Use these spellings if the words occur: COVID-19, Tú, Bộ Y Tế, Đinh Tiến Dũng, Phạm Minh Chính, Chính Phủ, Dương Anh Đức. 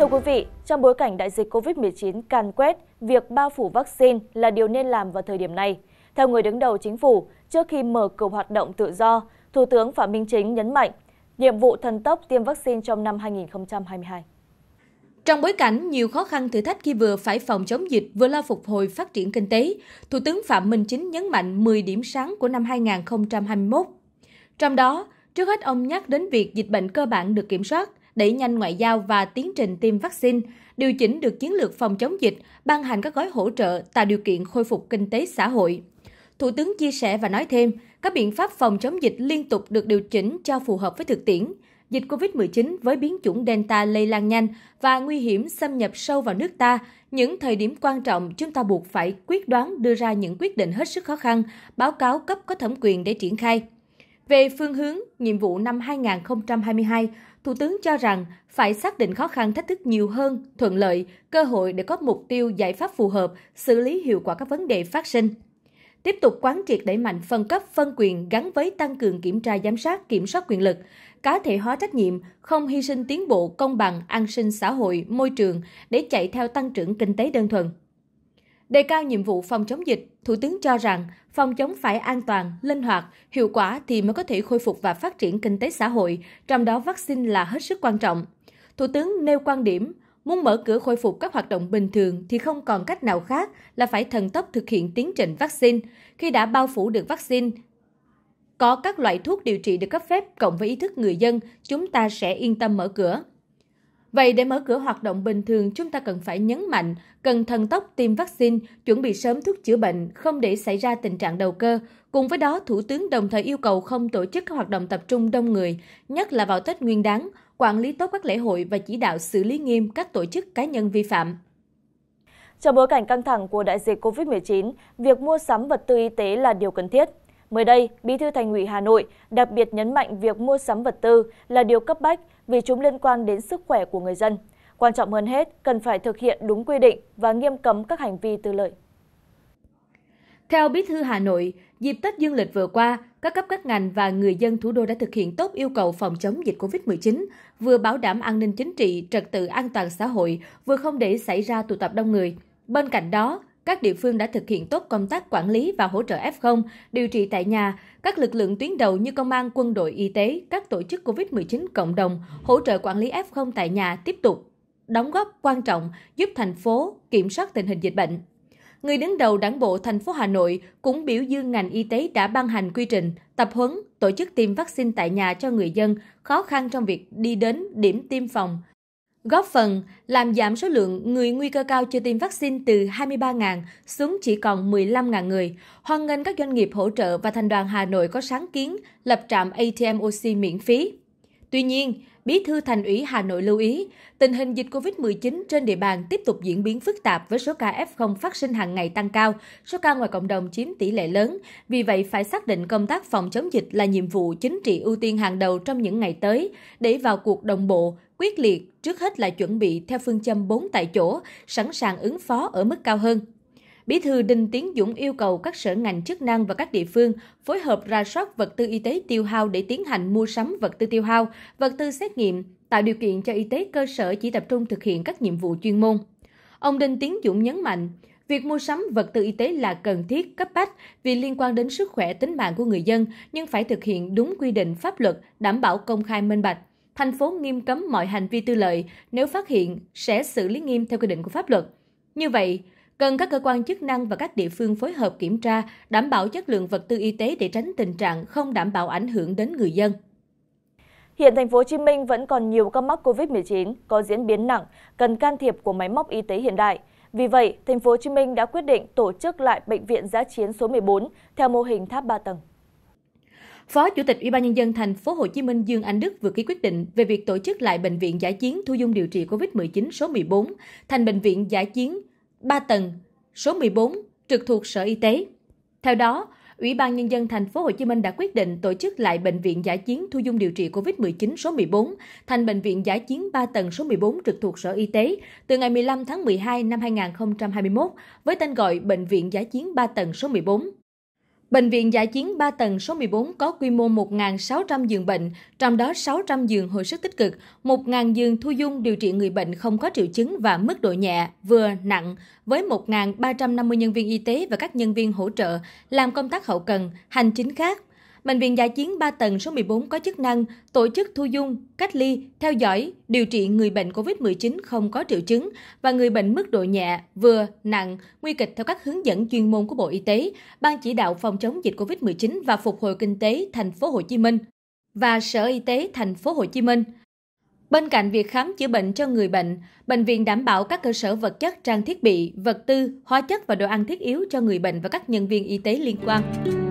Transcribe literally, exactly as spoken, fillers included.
Thưa quý vị, trong bối cảnh đại dịch covid mười chín càn quét, việc bao phủ vaccine là điều nên làm vào thời điểm này. Theo người đứng đầu chính phủ, trước khi mở cửa hoạt động tự do, Thủ tướng Phạm Minh Chính nhấn mạnh nhiệm vụ thần tốc tiêm vaccine trong năm hai nghìn không trăm hai mươi hai. Trong bối cảnh nhiều khó khăn thử thách khi vừa phải phòng chống dịch vừa lo phục hồi phát triển kinh tế, Thủ tướng Phạm Minh Chính nhấn mạnh mười điểm sáng của năm hai nghìn không trăm hai mươi mốt. Trong đó, trước hết ông nhắc đến việc dịch bệnh cơ bản được kiểm soát, đẩy nhanh ngoại giao và tiến trình tiêm vaccine, điều chỉnh được chiến lược phòng chống dịch, ban hành các gói hỗ trợ, tạo điều kiện khôi phục kinh tế xã hội. Thủ tướng chia sẻ và nói thêm, các biện pháp phòng chống dịch liên tục được điều chỉnh cho phù hợp với thực tiễn. Dịch covid mười chín với biến chủng Delta lây lan nhanh và nguy hiểm xâm nhập sâu vào nước ta, những thời điểm quan trọng chúng ta buộc phải quyết đoán đưa ra những quyết định hết sức khó khăn, báo cáo cấp có thẩm quyền để triển khai. Về phương hướng, nhiệm vụ năm hai nghìn không trăm hai mươi hai, Thủ tướng cho rằng phải xác định khó khăn thách thức nhiều hơn, thuận lợi, cơ hội để có mục tiêu giải pháp phù hợp, xử lý hiệu quả các vấn đề phát sinh. Tiếp tục quán triệt đẩy mạnh phân cấp phân quyền gắn với tăng cường kiểm tra giám sát, kiểm soát quyền lực, cá thể hóa trách nhiệm, không hy sinh tiến bộ, công bằng, an sinh xã hội, môi trường để chạy theo tăng trưởng kinh tế đơn thuần. Đề cao nhiệm vụ phòng chống dịch, Thủ tướng cho rằng phòng chống phải an toàn, linh hoạt, hiệu quả thì mới có thể khôi phục và phát triển kinh tế xã hội, trong đó vaccine là hết sức quan trọng. Thủ tướng nêu quan điểm, muốn mở cửa khôi phục các hoạt động bình thường thì không còn cách nào khác là phải thần tốc thực hiện tiến trình vaccine. Khi đã bao phủ được vaccine, có các loại thuốc điều trị được cấp phép cộng với ý thức người dân, chúng ta sẽ yên tâm mở cửa. Vậy để mở cửa hoạt động bình thường, chúng ta cần phải nhấn mạnh, cần thần tốc tiêm vaccine, chuẩn bị sớm thuốc chữa bệnh, không để xảy ra tình trạng đầu cơ. Cùng với đó, Thủ tướng đồng thời yêu cầu không tổ chức các hoạt động tập trung đông người, nhất là vào Tết Nguyên đán, quản lý tốt các lễ hội và chỉ đạo xử lý nghiêm các tổ chức cá nhân vi phạm. Trong bối cảnh căng thẳng của đại dịch covid mười chín, việc mua sắm vật tư y tế là điều cần thiết. Mới đây, Bí thư Thành ủy Hà Nội đặc biệt nhấn mạnh việc mua sắm vật tư là điều cấp bách vì chúng liên quan đến sức khỏe của người dân. Quan trọng hơn hết, cần phải thực hiện đúng quy định và nghiêm cấm các hành vi tư lợi. Theo Bí thư Hà Nội, dịp Tết Dương lịch vừa qua, các cấp các ngành và người dân thủ đô đã thực hiện tốt yêu cầu phòng chống dịch covid mười chín, vừa bảo đảm an ninh chính trị, trật tự an toàn xã hội, vừa không để xảy ra tụ tập đông người. Bên cạnh đó, các địa phương đã thực hiện tốt công tác quản lý và hỗ trợ ép không, điều trị tại nhà, các lực lượng tuyến đầu như công an, quân đội, y tế, các tổ chức covid mười chín cộng đồng, hỗ trợ quản lý ép không tại nhà tiếp tục đóng góp quan trọng giúp thành phố kiểm soát tình hình dịch bệnh. Người đứng đầu Đảng bộ thành phố Hà Nội cũng biểu dương ngành y tế đã ban hành quy trình, tập huấn, tổ chức tiêm vaccine tại nhà cho người dân khó khăn trong việc đi đến điểm tiêm phòng, góp phần làm giảm số lượng người nguy cơ cao chưa tiêm vaccine từ hai mươi ba nghìn xuống chỉ còn mười lăm nghìn người. Hoan nghênh các doanh nghiệp hỗ trợ và thành đoàn Hà Nội có sáng kiến lập trạm a tê em oxy miễn phí. Tuy nhiên, Bí thư Thành ủy Hà Nội lưu ý, tình hình dịch covid mười chín trên địa bàn tiếp tục diễn biến phức tạp với số ca ép không phát sinh hàng ngày tăng cao, số ca ngoài cộng đồng chiếm tỷ lệ lớn. Vì vậy, phải xác định công tác phòng chống dịch là nhiệm vụ chính trị ưu tiên hàng đầu trong những ngày tới, để vào cuộc đồng bộ, quyết liệt, trước hết là chuẩn bị theo phương châm bốn tại chỗ, sẵn sàng ứng phó ở mức cao hơn. Bí thư Đinh Tiến Dũng yêu cầu các sở ngành chức năng và các địa phương phối hợp rà soát vật tư y tế tiêu hao để tiến hành mua sắm vật tư tiêu hao, vật tư xét nghiệm, tạo điều kiện cho y tế cơ sở chỉ tập trung thực hiện các nhiệm vụ chuyên môn. Ông Đinh Tiến Dũng nhấn mạnh, việc mua sắm vật tư y tế là cần thiết, cấp bách vì liên quan đến sức khỏe tính mạng của người dân, nhưng phải thực hiện đúng quy định pháp luật, đảm bảo công khai minh bạch. Thành phố nghiêm cấm mọi hành vi tư lợi, nếu phát hiện sẽ xử lý nghiêm theo quy định của pháp luật. Như vậy, cần các cơ quan chức năng và các địa phương phối hợp kiểm tra, đảm bảo chất lượng vật tư y tế để tránh tình trạng không đảm bảo ảnh hưởng đến người dân. Hiện thành phố Hồ Chí Minh vẫn còn nhiều ca mắc covid mười chín có diễn biến nặng, cần can thiệp của máy móc y tế hiện đại. Vì vậy, thành phố Hồ Chí Minh đã quyết định tổ chức lại bệnh viện dã chiến số mười bốn theo mô hình tháp ba tầng. Phó Chủ tịch Ủy ban nhân dân thành phố Hồ Chí Minh Dương Anh Đức vừa ký quyết định về việc tổ chức lại bệnh viện dã chiến thu dung điều trị covid mười chín số mười bốn thành bệnh viện dã chiến ba tầng, số mười bốn, trực thuộc Sở Y tế. Theo đó, Ủy ban nhân dân thành phố Hồ Chí Minh đã quyết định tổ chức lại bệnh viện dã chiến thu dung điều trị covid mười chín số mười bốn thành bệnh viện dã chiến ba tầng số mười bốn trực thuộc Sở Y tế từ ngày mười lăm tháng mười hai năm hai nghìn không trăm hai mươi mốt với tên gọi bệnh viện dã chiến ba tầng số mười bốn. Bệnh viện dã chiến ba tầng số mười bốn có quy mô một nghìn sáu trăm giường bệnh, trong đó sáu trăm giường hồi sức tích cực, một nghìn giường thu dung điều trị người bệnh không có triệu chứng và mức độ nhẹ, vừa, nặng, với một nghìn ba trăm năm mươi nhân viên y tế và các nhân viên hỗ trợ làm công tác hậu cần, hành chính khác. Bệnh viện dã chiến ba tầng số mười bốn có chức năng tổ chức thu dung, cách ly, theo dõi, điều trị người bệnh covid mười chín không có triệu chứng và người bệnh mức độ nhẹ, vừa, nặng, nguy kịch theo các hướng dẫn chuyên môn của Bộ Y tế, Ban chỉ đạo phòng chống dịch covid mười chín và phục hồi kinh tế thành phố Hồ Chí Minh và Sở Y tế thành phố Hồ Chí Minh. Bên cạnh việc khám chữa bệnh cho người bệnh, bệnh viện đảm bảo các cơ sở vật chất, trang thiết bị, vật tư, hóa chất và đồ ăn thiết yếu cho người bệnh và các nhân viên y tế liên quan.